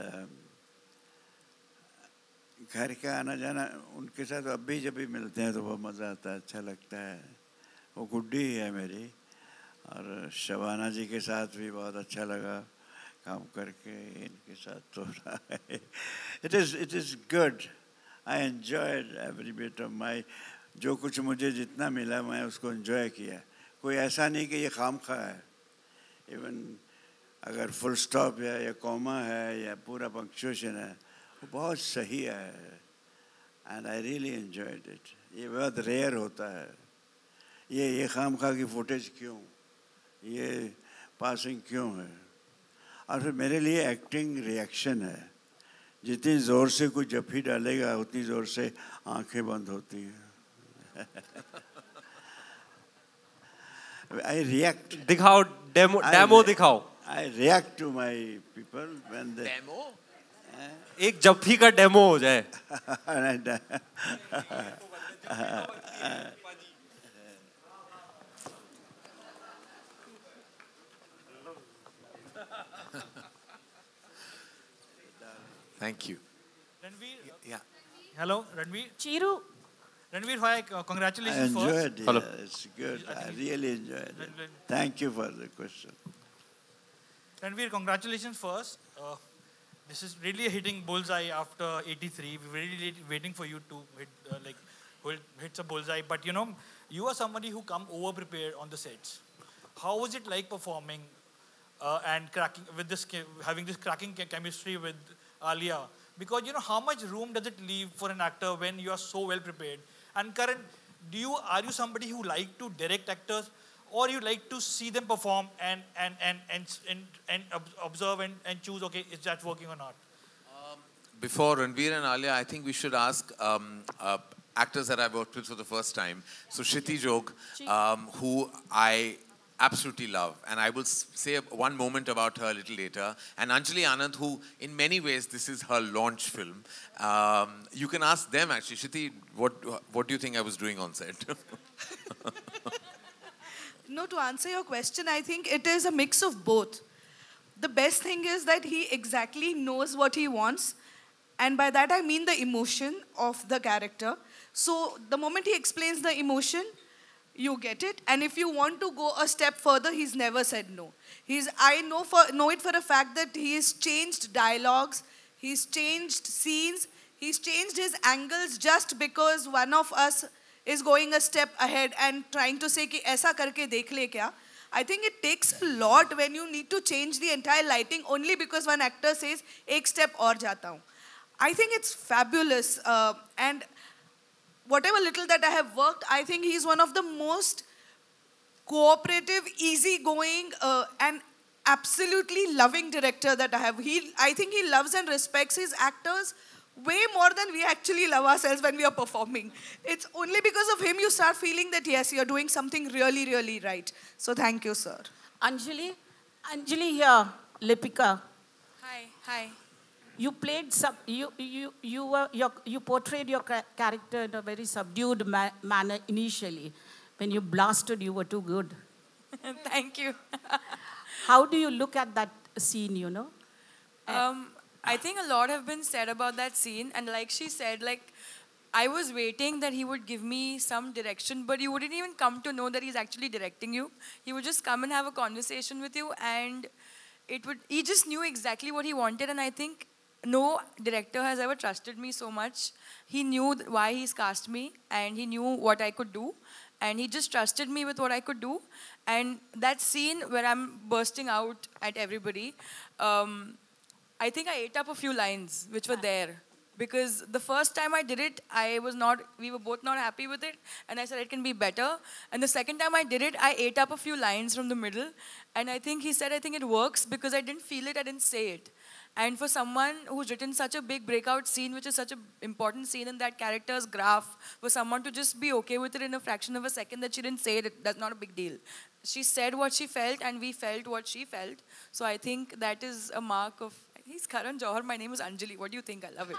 घर का आना जाना उनके साथ अभी जब भी मिलते हैं तो बहुत मज़ा आता है, अच्छा लगता है. वो गुड्डी है मेरी. और शबाना जी के साथ भी बहुत अच्छा लगा काम करके, इनके साथ तो it is good. I enjoyed every bit of my, जो कुछ मुझे जितना मिला मैं उसको एंजॉय किया. कोई ऐसा नहीं कि ये खामखा है. इवन अगर फुल स्टॉप है या कॉमा है या पूरा पंक्चुएशन है, वो बहुत सही है. And I really enjoyed it. ये बहुत रेयर होता है. ये खामखा की फुटेज क्यों, ये पासिंग क्यों है? और फिर मेरे लिए एक्टिंग रिएक्शन है. जितनी ज़ोर से कोई जफ्फी डालेगा उतनी ज़ोर से आंखें बंद होती हैं. I react. Dikhao, demo dikhao. I react to my people when they... Demo? Ek japthi ka demo ho jaye. Thank you. Ranveer. Yeah. Hello, Ranveer. Chiru. Ranveer Bhai, congratulations. I enjoyed it. Yeah, it's good. I really enjoyed it. Thank you for the question. Ranveer, congratulations first. This is really a hitting bullseye after 83. We were really waiting for you to hit, hit a bullseye. But you know, you are somebody who come over prepared on the sets. How was it like performing and cracking with this, having this cracking chemistry with Alia? Because you know, how much room does it leave for an actor when you are so well prepared? And Karan, are you somebody who like to direct actors, or you like to see them perform and observe and choose? Okay, is that working or not? Before Ranveer and Alia, I think we should ask actors that I've worked with for the first time. So Shiti Jog, who I absolutely love, and I will say one moment about her a little later, and Anjali Anand, who in many ways this is her launch film. You can ask them actually. Shiti, what do you think I was doing on set? No, to answer your question, I think it is a mix of both. The best thing is that he exactly knows what he wants, and by that I mean the emotion of the character. So the moment he explains the emotion, you get it, and if you want to go a step further, he's never said no. I know it for a fact that he has changed dialogues, he's changed scenes, he's changed his angles just because one of us is going a step ahead and trying to say, ki aisa karke dekh le kya. I think it takes a lot when you need to change the entire lighting only because one actor says, ek step aur jata hun. I think it's fabulous, and whatever little that I have worked, I think he's one of the most cooperative, easygoing, and absolutely loving director that I have. I think he loves and respects his actors way more than we actually love ourselves when we are performing. It's only because of him you start feeling that, yes, you're doing something really, really right. So thank you, sir. Anjali, here, Lipika. Hi, hi. You played, you portrayed your character in a very subdued manner initially. When you blasted, you were too good. Thank you. How do you look at that scene, you know? I think a lot have been said about that scene, and like she said, like, I was waiting that he would give me some direction, but you wouldn't even come to know that he's actually directing you. He would just come and have a conversation with you, and he just knew exactly what he wanted, and I think no director has ever trusted me so much. He knew why he's cast me, and he knew what I could do, and he just trusted me with what I could do. And that scene where I'm bursting out at everybody, I think I ate up a few lines which were there, because the first time I did it, we were both not happy with it, and I said it can be better. And the second time I did it, I ate up a few lines from the middle, and I think he said, I think it works because I didn't feel it, I didn't say it. And for someone who's written such a big breakout scene, which is such an important scene in that character's graph, for someone to just be okay with it in a fraction of a second that she didn't say it, that's not a big deal. She said what she felt, and we felt what she felt. So I think that is a mark of... He's Karan Johar, my name is Anjali. What do you think? I love it.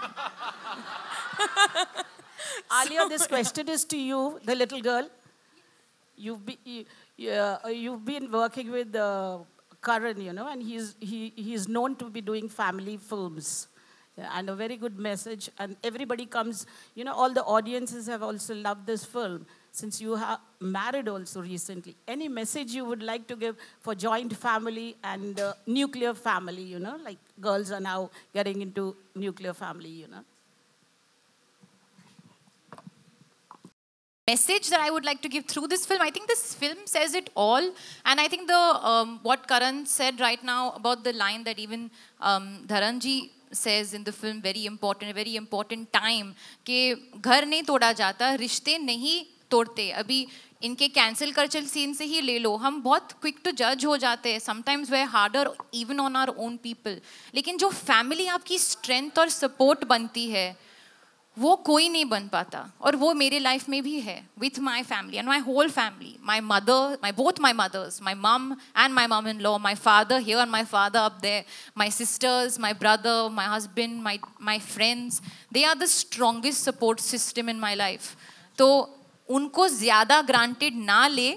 Alia, this question is to you, the little girl. You've been working with Karan, you know, and he's known to be doing family films. Yeah, and a very good message. And everybody comes, you know, all the audiences have also loved this film. Since you have married also recently, any message you would like to give for joint family and nuclear family, you know, like girls are now getting into nuclear family, you know? Message that I would like to give through this film, I think this film says it all, and I think the what Karan said right now about the line that even Dharanji says in the film, very important time, ke ghar nahi toda jata, rishte nahi तोड़ते अभी इनके cancel culture scene से ही ले लो हम बहुत quick to जज हो जाते हैं sometimes we harder even on our own people लेकिन जो फैमिली आपकी स्ट्रेंथ और सपोर्ट बनती है वो कोई नहीं बन पाता और वो मेरे लाइफ में भी है with my family and my whole family my mother my both my mothers my mom and my mom in law my father here and my father up there my sisters my brother my husband my friends they are the strongest support system in my life तो उनको ज़्यादा granted ना ले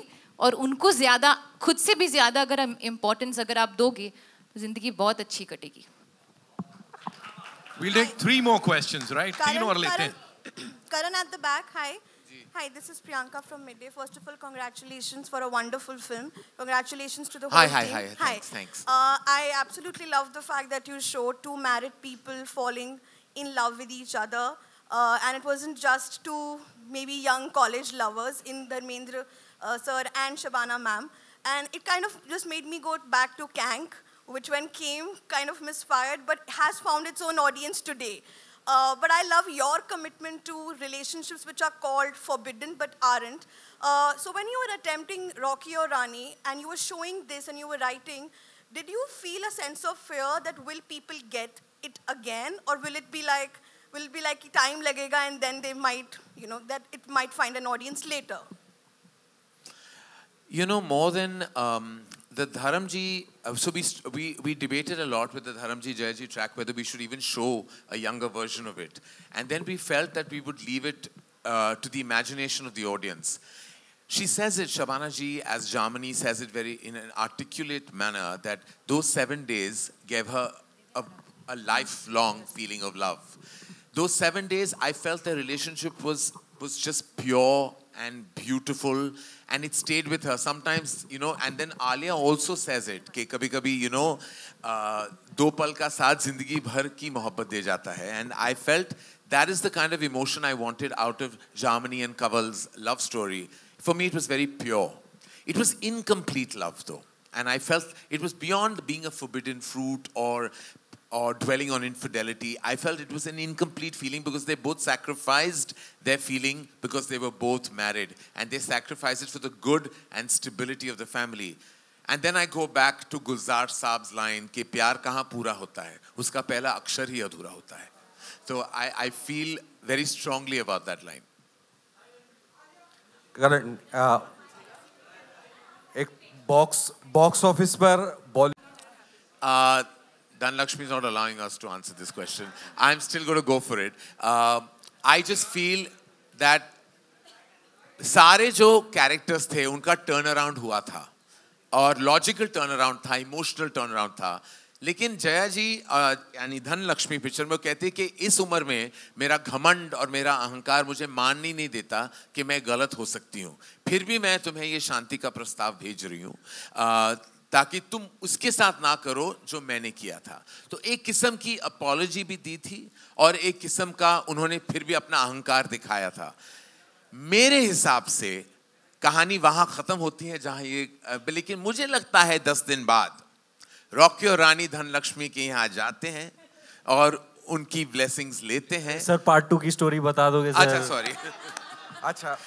और उनको ज़्यादा खुद से भी ज़्यादा अगर इम्पोर्टेंस अगर आप दोगे तो ज़िंदगी बहुत अच्छी कटेगी We'll take three more questions, right? Karan at the back, hi. Hi, this is Priyanka from Midday. First of all, congratulations for a wonderful film. Congratulations to the whole team. Thanks. I absolutely love the fact that you showed two married people falling in love with each other. And it wasn't just two maybe young college lovers in Dharamendra sir and Shabana ma'am. And it kind of just made me go back to Kank, which when came kind of misfired, but has found its own audience today. But I love your commitment to relationships which are called forbidden but aren't. So when you were attempting Rocky Aur Rani and you were showing this and you were writing, did you feel a sense of fear that will people get it again, or will it be like time lagega and then they might, you know, that it might find an audience later? You know, more than the Dharamji, so we debated a lot with the Dharamji Jayaji track whether we should even show a younger version of it. And then we felt that we would leave it to the imagination of the audience. She says it, Shabana ji, as Jamani says it very in an articulate manner, that those 7 days gave her a lifelong feeling of love. Those 7 days, I felt their relationship was just pure and beautiful, and it stayed with her. Sometimes, you know, and then Alia also says it, ke kabhi kabhi, you know, do pal ka saath zindagi bhar ki mohabbat de jata hai. And I felt that is the kind of emotion I wanted out of Jamani and Kaval's love story. For me, it was very pure. It was incomplete love, though. And I felt it was beyond being a forbidden fruit or dwelling on infidelity. I felt it was an incomplete feeling because they both sacrificed their feeling because they were both married, and they sacrificed it for the good and stability of the family. And then I go back to Gulzar Saab's line, "Ke pyar kahan pura hota hai? Uska pehla akshar hi adhura hota hai." So I feel very strongly about that line. Karan, ek box office par Bollywood. Dan Lakshmi is not allowing us to answer this question. I'm still going to go for it. I just feel that सारे जो characters थे उनका turnaround हुआ था और logical turnaround था, emotional turnaround था. लेकिन जया जी यानी धन लक्ष्मी पिक्चर में कहते कि इस उम्र में मेरा घमंड और मेरा अहंकार मुझे मानने नहीं देता कि मैं गलत हो सकती हूँ. फिर भी मैं तुम्हें ये शांति का प्रस्ताव भेज रही हूँ ताकि तुम उसके साथ ना करो जो मैंने किया था. तो एक किस्म की अपॉलॉजी भी दी थी और एक किस्म का उन्होंने फिर भी अपना अहंकार दिखाया था. मेरे हिसाब से कहानी वहाँ ख़त्म होती है जहाँ ये, लेकिन मुझे लगता है 10 दिन बाद रॉकी और रानी धन लक्ष्मी के यहाँ जाते हैं और उनकी ब्लेसिंग्स लेते हैं. सर पार्ट 2 की स्टोरी बता दोगे? अच्छा सॉरी. अच्छा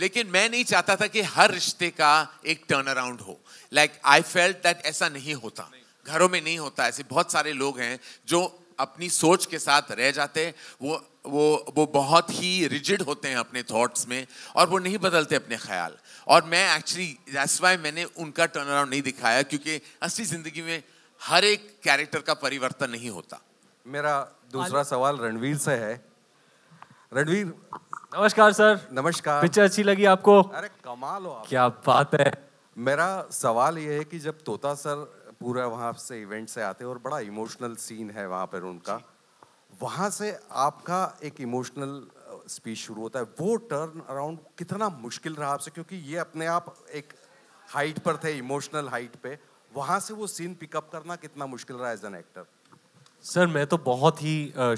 लेकिन मैं नहीं चाहता था कि हर रिश्ते का एक टर्न अराउंड हो. लाइक आई फेल्ट दैट ऐसा नहीं होता, घरों में नहीं होता. ऐसे बहुत सारे लोग हैं जो अपनी सोच के साथ रह जाते हैं. वो बहुत ही रिजिड होते हैं अपने थॉट्स में और वो नहीं बदलते अपने ख्याल. और मैं एक्चुअली दैट्स व्हाई मैंने उनका टर्न अराउंड नहीं दिखाया, क्योंकि असली ज़िंदगी में हर एक कैरेक्टर का परिवर्तन नहीं होता. मेरा दूसरा सवाल रणवीर से है. रणवीर, नमस्कार सर. नमस्कार. पिक्चर अच्छी लगी आपको? अरे कमाल हो आप, क्या बात है. मेरा सवाल ये है कि जब तोता सर पूरा वहाँ से इवेंट से आते हैं और बड़ा इमोशनल सीन है वहाँ पर उनका, वहाँ से आपका एक इमोशनल स्पीच शुरू होता है. वो टर्न अराउंड कितना मुश्किल रहा आपसे, क्योंकि ये अपने आप एक हाइट पर थे, इमोशनल हाइट पे, वहाँ से वो सीन पिकअप करना कितना मुश्किल रहा एज एन एक्टर? सर मैं तो बहुत ही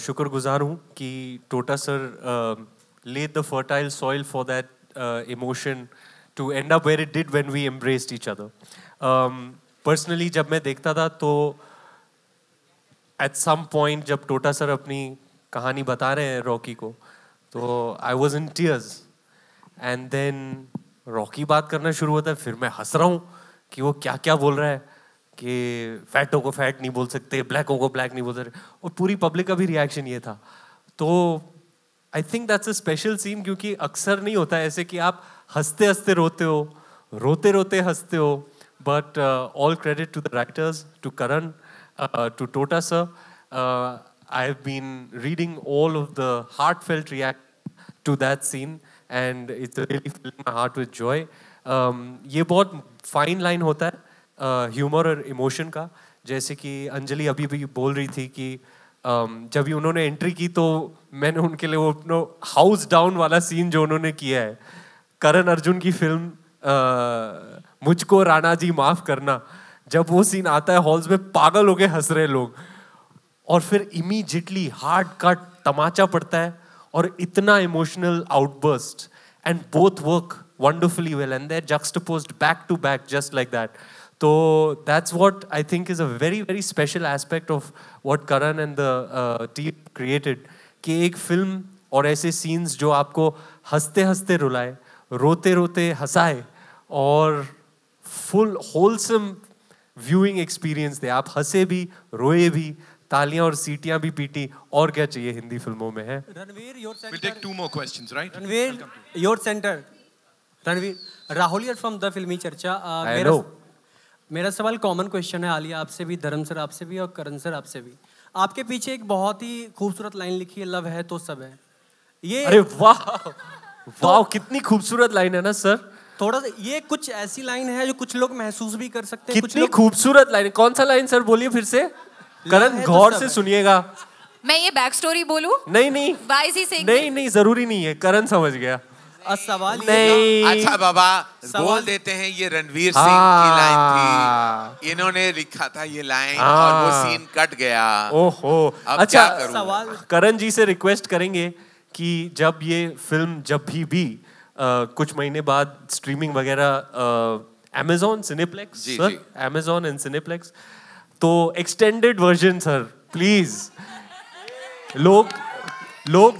शुक्रगुजार हूँ कि टोटा sir laid the fertile soil for that emotion to end up where it did when we embraced each other. Personally, जब मैं देखता था तो at some point जब टोटा सर अपनी कहानी बता रहे हैं रॉकी को, तो I was in tears. And then Rocky बात करना शुरू होता है, फिर मैं हंस रहा हूँ कि वो क्या क्या बोल रहा है कि फैटों को फैट नहीं बोल सकते, ब्लैकों को ब्लैक नहीं बोल सकते, और पूरी पब्लिक का भी रिएक्शन ये था. तो I think that's a special scene क्योंकि अक्सर नहीं होता ऐसे कि आप हंसते हंसते रोते हो, रोते रोते हंसते हो. But all credit to the writers, to Karan, to Tota sir. I have been reading all of the heartfelt react to that scene, and it's really filling my heart with joy. ये बहुत fine line होता है humor और emotion का. जैसे कि अंजलि अभी भी बोल रही थी कि जब भी उन्होंने एंट्री की तो मैंने उनके लिए वो अपना हाउस डाउन वाला सीन जो उन्होंने किया है, करण अर्जुन की फिल्म मुझको राणा जी माफ़ करना, जब वो सीन आता है हॉल्स में पागल हो के हंस रहे लोग, और फिर इमीजिएटली हार्ट का तमाचा पड़ता है और इतना emotional outburst, and both work wonderfully well and they're juxtaposed back to back just like that. So that's what I think is a very, very special aspect of what Karan and the team created. कि एक film और ऐसे scenes जो आपको हंसते हंसते रुलाए, रोते रोते हंसाए और full wholesome viewing experience दे. आप हंसे भी, रोए भी, तालियां और सीटियां भी पीटी, और क्या चाहिए हिंदी फिल्मों में है. Ranveer, your center. We'll take two more questions, right? Ranveer, your center. Ranveer, Rahul यार फ्रॉम द फिल्मी चर्चा. मेरा सवाल कॉमन क्वेश्चन है आलिया आपसे भी, धर्म सर आपसे भी और करण सर आपसे भी. आपके पीछे एक बहुत ही खूबसूरत लाइन लिखी है, लव है तो सब है. ये अरे वाह वाह, कितनी खूबसूरत लाइन है ना सर. थोड़ा ये कुछ ऐसी लाइन है जो कुछ लोग महसूस भी कर सकते हैं. कितनी खूबसूरत लाइन है, कौन सा लाइन सर बोलिए फिर से. करण, गौर से सुनिएगा. मैं ये बैक स्टोरी बोलूं? नहीं नहीं नहीं नहीं, जरूरी नहीं है. करण समझ गया. सवाल नहीं, अच्छा बाबा बोल देते हैं. ये रणवीर सिंह की लाइन थी, इन्होंने लिखा था ये लाइन और वो सीन कट गया. ओहो, अच्छा सवाल करण जी से रिक्वेस्ट करेंगे कि जब ये फिल्म जब भी कुछ महीने बाद स्ट्रीमिंग वगैरह Amazon, cineplex, sir Amazon and cineplex, तो एक्सटेंडेड वर्जन सर प्लीज लोग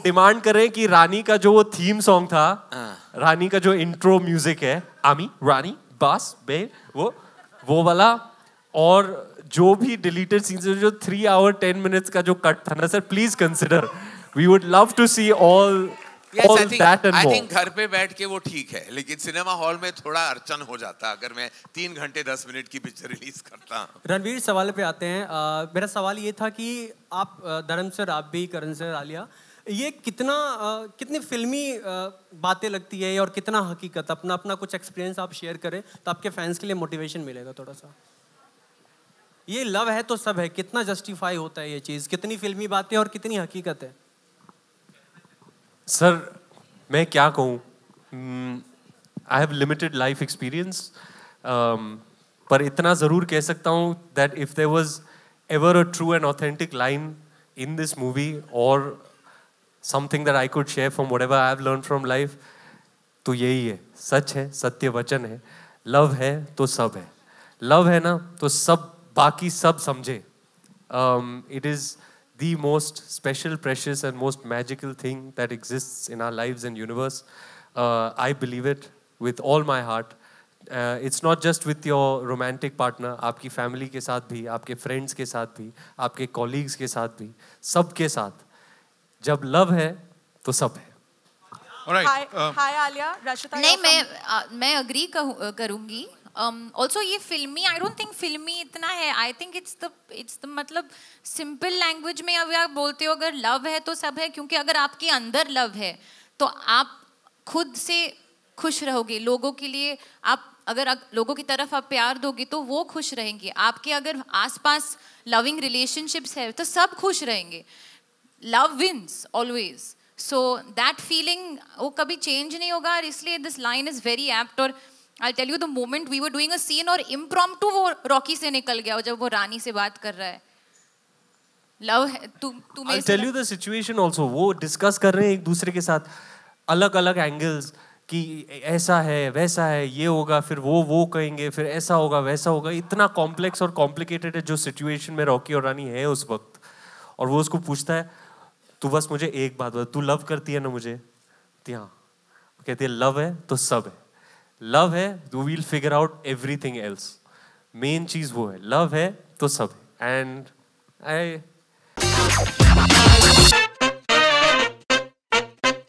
डिमांड कर रहे हैं कि रानी का जो वो थीम सॉन्ग था, रानी का जो इंट्रो म्यूजिक है, आमी रानी बास बे, वो वाला, और जो भी डिलीटेड सीन्स जो 3 आवर 10 मिनट्स का जो कट था ना sir, please consider. We would love to see all that and more. I think घर पे बैठ के वो ठीक है, लेकिन सिनेमा हॉल में थोड़ा अड़चन हो जाता अगर मैं 3 घंटे 10 मिनट की पिक्चर रिलीज करता. रणवीर सवाल पे आते हैं. मेरा सवाल ये था कि आप धर्म सर, आप भी, करण सर, आलिया, ये कितनी फिल्मी बातें लगती है और कितना हकीकत. अपना अपना कुछ एक्सपीरियंस आप शेयर करें तो आपके फैंस के लिए मोटिवेशन मिलेगा थोड़ा सा. ये लव है तो सब है, कितना जस्टिफाई होता है ये चीज़, कितनी फिल्मी बातें और कितनी हकीकत है. सर मैं क्या कहूँ, I have limited life experience, पर इतना ज़रूर कह सकता हूँ that if there was ever a true and authentic line in this movie और something that I could share from whatever I have learned from life, तो यही है, सच है, सत्य वचन है, लव है तो सब है. लव है ना तो सब, बाकी सब समझे. It is the most special, precious and most magical thing that exists in our lives and universe. I believe it with all my heart. It's not just with your romantic partner, आपकी family के साथ भी, आपके friends के साथ भी, आपके colleagues के साथ भी, सब के साथ. जब लव है तो सब है. हाय आलिया, रश्मिता. नहीं, मैं अग्री करूँगी. ऑल्सो ये फिल्मी, आई डोंट थिंक फिल्मी इतना है. आई थिंक इट्स द मतलब सिंपल लैंग्वेज में अगर आप बोलते हो अगर लव है तो सब है, क्योंकि अगर आपके अंदर लव है तो आप खुद से खुश रहोगे. लोगों के लिए आप अगर लोगों की तरफ आप प्यार दोगे तो वो खुश रहेंगे. आपके अगर आसपास लविंग रिलेशनशिप्स है तो सब खुश रहेंगे. Love wins always. So that feeling, वो कभी change नहीं होगा. और इसलिए this line is very apt. और I'll tell you the moment we were doing a scene और impromptu वो रॉकी से निकल गया. और जब वो रानी से बात कर रहा है, love है तुम्हें. I'll tell you the situation also. वो discuss कर रहे हैं एक दूसरे के साथ अलग-अलग angles कि ऐसा है, वैसा है, ये होगा, फिर वो कहेंगे, फिर ऐसा होगा, वैसा होगा. इतना complex और complicated है जो situation में रॉकी और रानी है उस वक्त. और वो उसको पूछता है, तू बस मुझे एक बात बता, तू लव करती है ना मुझे? हाँ. कहती है लव है तो सब है. लव है तो we'll figure out everything else. Main चीज वो है, लव है तो सब है. एंड आई